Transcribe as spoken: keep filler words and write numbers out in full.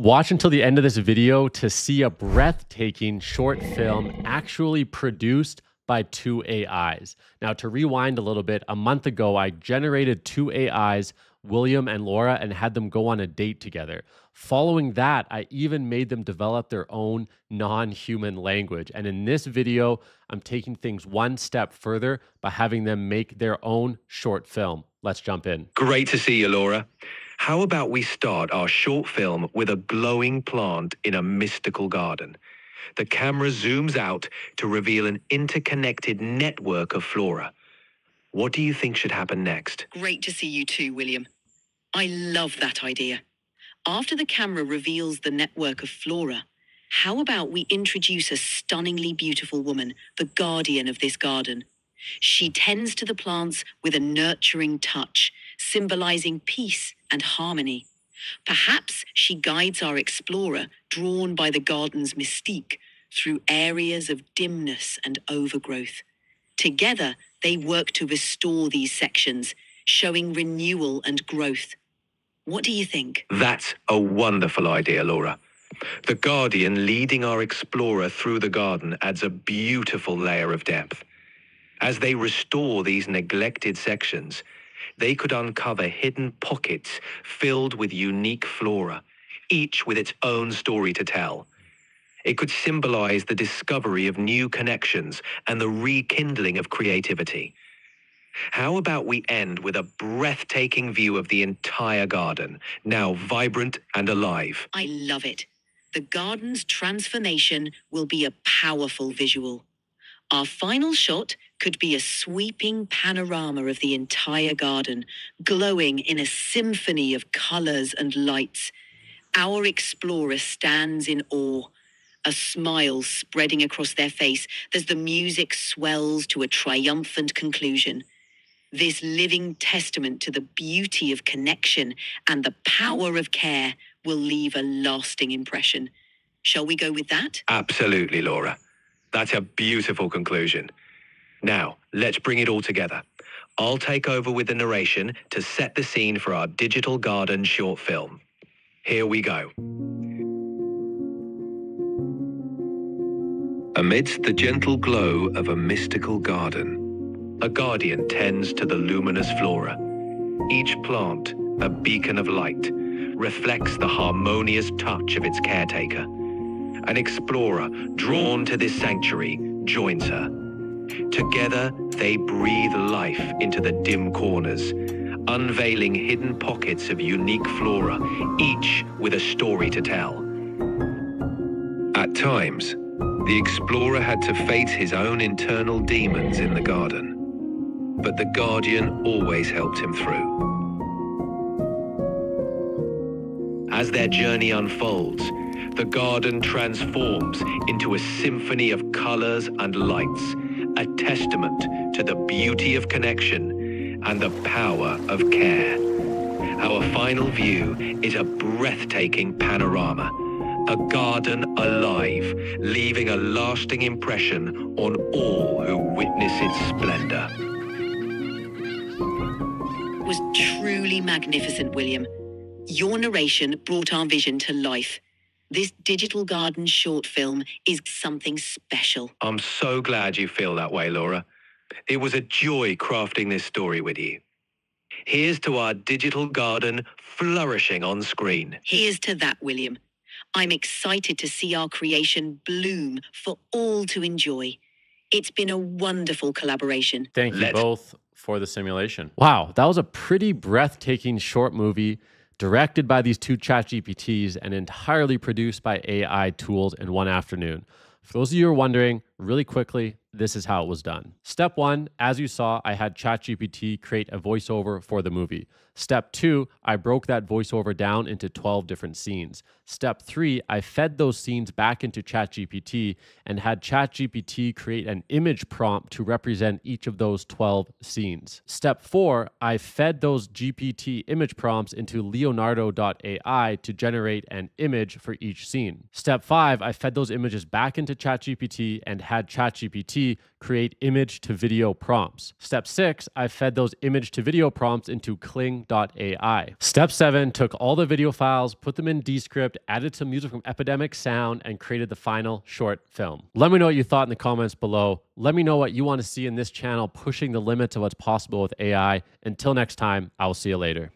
Watch until the end of this video to see a breathtaking short film actually produced by two A Is. Now, to rewind a little bit, a month ago, I generated two A Is, William and Laura, and had them go on a date together. Following that, I even made them develop their own non-human language. And in this video, I'm taking things one step further by having them make their own short film. Let's jump in. Great to see you, Laura. How about we start our short film with a glowing plant in a mystical garden? The camera zooms out to reveal an interconnected network of flora. What do you think should happen next? Great to see you too, William. I love that idea. After the camera reveals the network of flora, how about we introduce a stunningly beautiful woman, the guardian of this garden? She tends to the plants with a nurturing touch, symbolizing peace and harmony. Perhaps she guides our explorer, drawn by the garden's mystique, through areas of dimness and overgrowth. Together, they work to restore these sections, showing renewal and growth. What do you think? That's a wonderful idea, Laura. The guardian leading our explorer through the garden adds a beautiful layer of depth. As they restore these neglected sections, they could uncover hidden pockets filled with unique flora, each with its own story to tell. It could symbolize the discovery of new connections and the rekindling of creativity. How about we end with a breathtaking view of the entire garden, now vibrant and alive? I love it. The garden's transformation will be a powerful visual. Our final shot could be a sweeping panorama of the entire garden, glowing in a symphony of colors and lights. Our explorer stands in awe, a smile spreading across their face as the music swells to a triumphant conclusion. This living testament to the beauty of connection and the power of care will leave a lasting impression. Shall we go with that? Absolutely, Laura. That's a beautiful conclusion. Now, let's bring it all together. I'll take over with the narration to set the scene for our digital garden short film. Here we go. Amidst the gentle glow of a mystical garden, a guardian tends to the luminous flora. Each plant, a beacon of light, reflects the harmonious touch of its caretaker. An explorer drawn to this sanctuary joins her. Together, they breathe life into the dim corners, unveiling hidden pockets of unique flora, each with a story to tell. At times, the explorer had to face his own internal demons in the garden, but the guardian always helped him through. As their journey unfolds, the garden transforms into a symphony of colors and lights, a testament to the beauty of connection and the power of care. Our final view is a breathtaking panorama, a garden alive, leaving a lasting impression on all who witness its splendor. It was truly magnificent, William. Your narration brought our vision to life. This digital garden short film is something special. I'm so glad you feel that way, Laura. It was a joy crafting this story with you. Here's to our digital garden flourishing on screen. Here's to that, William. I'm excited to see our creation bloom for all to enjoy. It's been a wonderful collaboration. Thank you Let's both for the simulation. Wow, that was a pretty breathtaking short movie, directed by these two ChatGPTs and entirely produced by A I tools in one afternoon. For those of you who are wondering, really quickly, this is how it was done. Step one, as you saw, I had ChatGPT create a voiceover for the movie. Step two, I broke that voiceover down into twelve different scenes. Step three, I fed those scenes back into ChatGPT and had ChatGPT create an image prompt to represent each of those twelve scenes. Step four, I fed those G P T image prompts into Leonardo dot A I to generate an image for each scene. Step five, I fed those images back into ChatGPT and had ChatGPT create image to video prompts. Step six, I fed those image to video prompts into Kling Descript dot A I. Step seven took all the video files, put them in Descript, added some music from Epidemic Sound, and created the final short film. Let me know what you thought in the comments below. Let me know what you want to see in this channel, pushing the limits of what's possible with A I. Until next time, I will see you later.